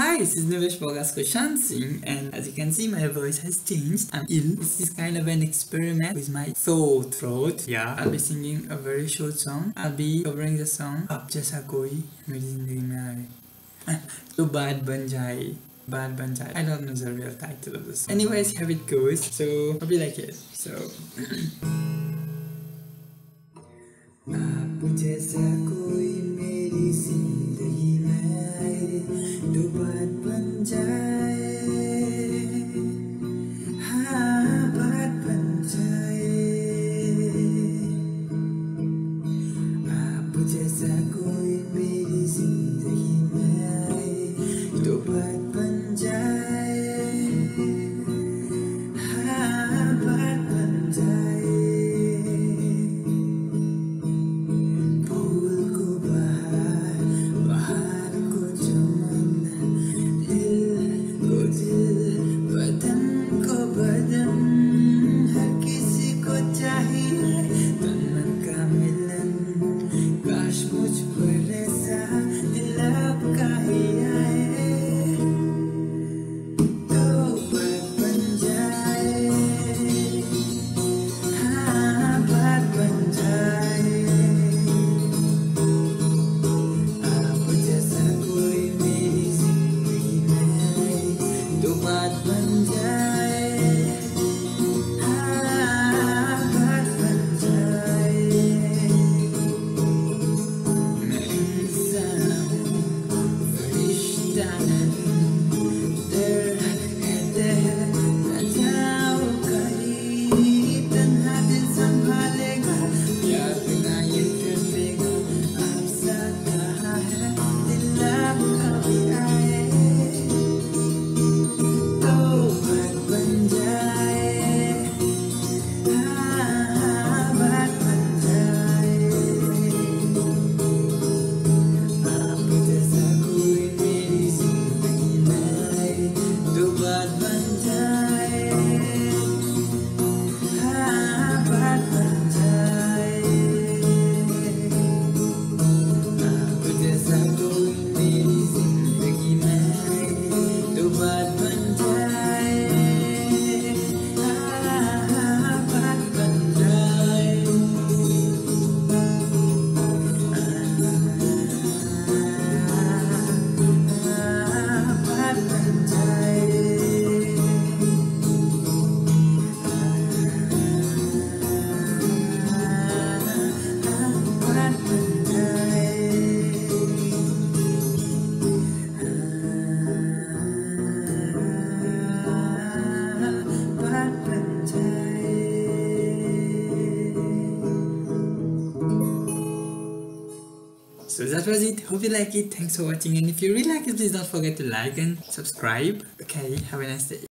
Hi, this is Nevesh Bogasko Chancing, and as you can see, my voice has changed. I'm ill. This is kind of an experiment with my throat. Yeah, I'll be singing a very short song. I'll be covering the song Aap jaisa koyi meri zindagi mein aaye. Do bad banjaye. Baat banjaye. I don't know the real title of the song. Anyways, how it goes. So, hope you like it. So, aap jaisa koyi meri zindagi mein aaye. Do baat banjaye, हाँ बात बन जाए, आप जैसा कोई मेरी जिंदगी में आए, तो बात बन जाए, हाँ बात बन जाए, फूल को बहार, बहार को So that was it. Hope you like it. Thanks for watching, and if you really like it, please don't forget to like and subscribe. Okay, have a nice day.